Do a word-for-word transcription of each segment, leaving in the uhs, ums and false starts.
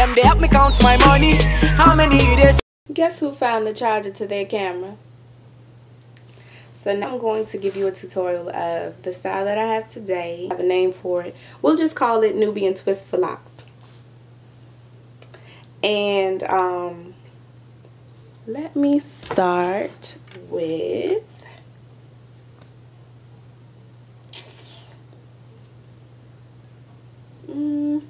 them, they help me count my money. How many days? Guess who found the charger to their camera? So now I'm going to give you a tutorial of the style that I have today. I have a name for it. We'll just call it Nubian Twist for Locks. And um, let me start with mm,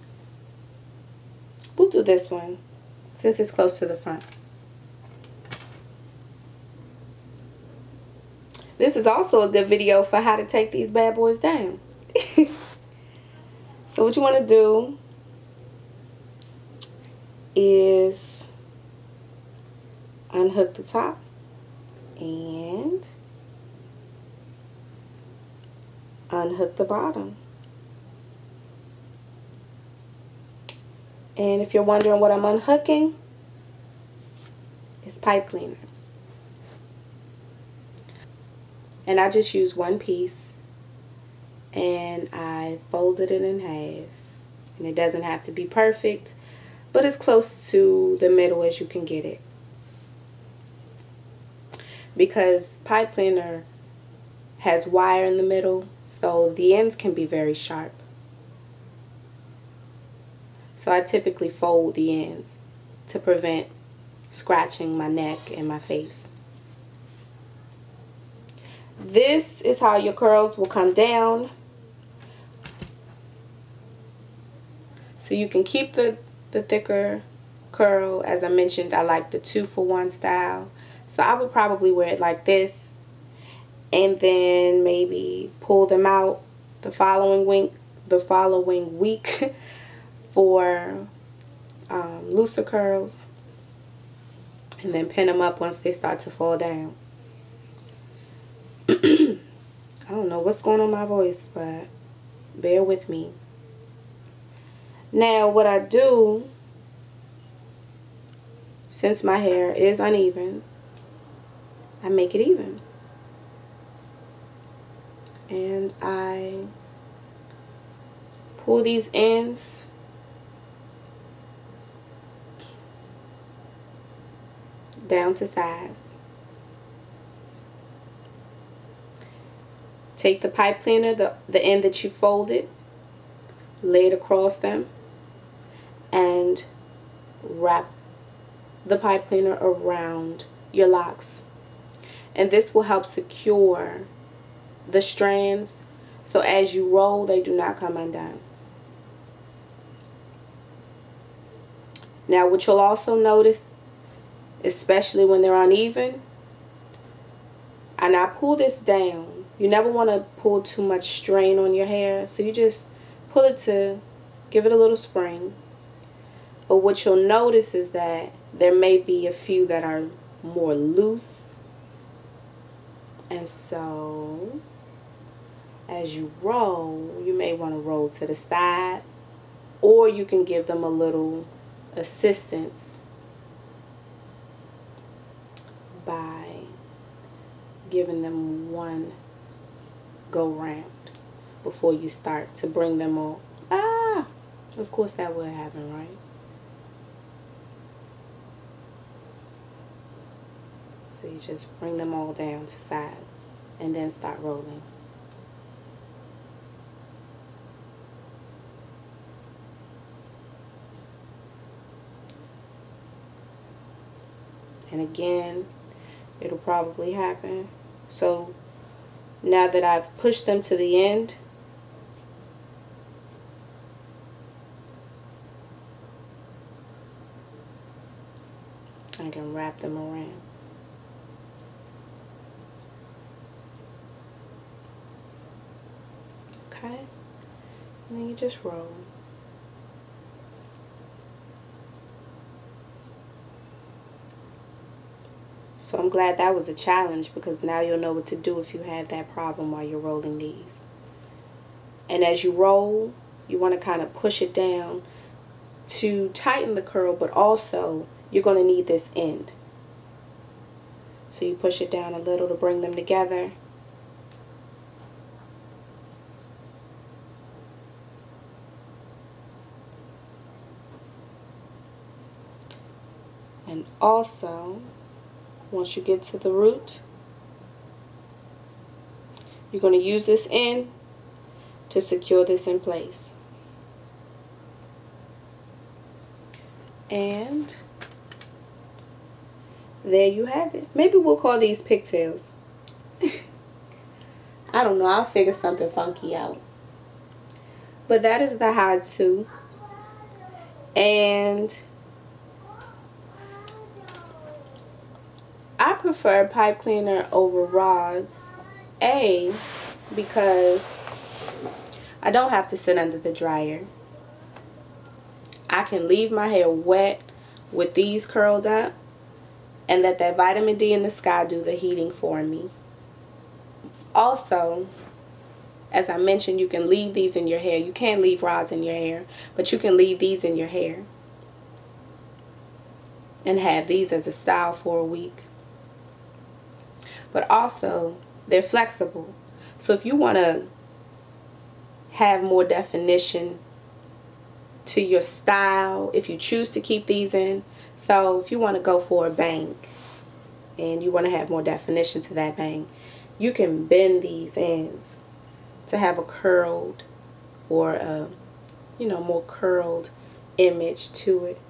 we'll do this one since it's close to the front. This is also a good video for how to take these bad boys down. So what you want to do is unhook the top and unhook the bottom. And if you're wondering what I'm unhooking, it's pipe cleaner. And I just use one piece and I folded it in half. And it doesn't have to be perfect, but it's close to the middle as you can get it. Because pipe cleaner has wire in the middle, so the ends can be very sharp. So I typically fold the ends to prevent scratching my neck and my face. This is how your curls will come down. So you can keep the, the thicker curl. As I mentioned, I like the two for one style. So I would probably wear it like this and then maybe pull them out the following week, the following week for um, looser curls, and then pin them up once they start to fall down. I don't know what's going on with my voice, but bear with me. Now what I do, since my hair is uneven, I make it even. And I pull these ends down to size. Take the pipe cleaner, the, the end that you folded, lay it across them, and wrap the pipe cleaner around your locks. And this will help secure the strands so as you roll, they do not come undone. Now, what you'll also notice, especially when they're uneven, and I pull this down. You never want to pull too much strain on your hair, so you just pull it to give it a little spring. But what you'll notice is that there may be a few that are more loose. And so as you roll, you may want to roll to the side, or you can give them a little assistance by giving them one go round before you start to bring them all. Ah, of course that would happen, right? So you just bring them all down to size and then start rolling. And again, it'll probably happen. So now that I've pushed them to the end, I can wrap them around. Okay, and then you just roll. So I'm glad that was a challenge, because now you'll know what to do if you have that problem while you're rolling these. And as you roll, you want to kind of push it down to tighten the curl, but also you're going to need this end. So you push it down a little to bring them together. And also, once you get to the root, you're going to use this end to secure this in place. And there you have it. Maybe we'll call these pigtails. I don't know. I'll figure something funky out. But that is the how to. And I prefer pipe cleaner over rods. A, because I don't have to sit under the dryer. I can leave my hair wet with these curled up and let that vitamin D in the sky do the heating for me. Also, as I mentioned, you can leave these in your hair. You can't leave rods in your hair, but you can leave these in your hair and have these as a style for a week. But also, they're flexible. So if you want to have more definition to your style, if you choose to keep these in, so if you want to go for a bang and you want to have more definition to that bang, you can bend these ends to have a curled or a, you know, more curled image to it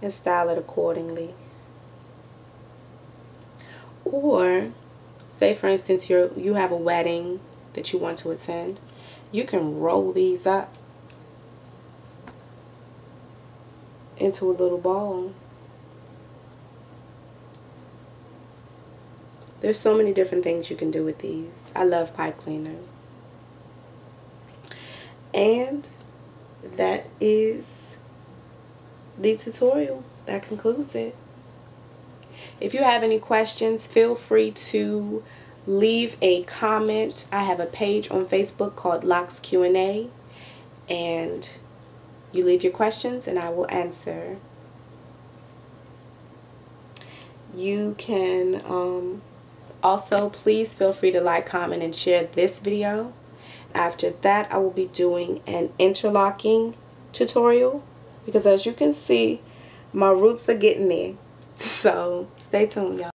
and style it accordingly. Or say, for instance, you're, you have a wedding that you want to attend, you can roll these up into a little ball. There's so many different things you can do with these. I love pipe cleaner. And that is the tutorial. That concludes it. If you have any questions, feel free to leave a comment. I have a page on Facebook called Locks Q and A, and you leave your questions and I will answer. You can um, also please feel free to like, comment, and share this video. After that, I will be doing an interlocking tutorial because, as you can see, my roots are getting there. So stay tuned, y'all.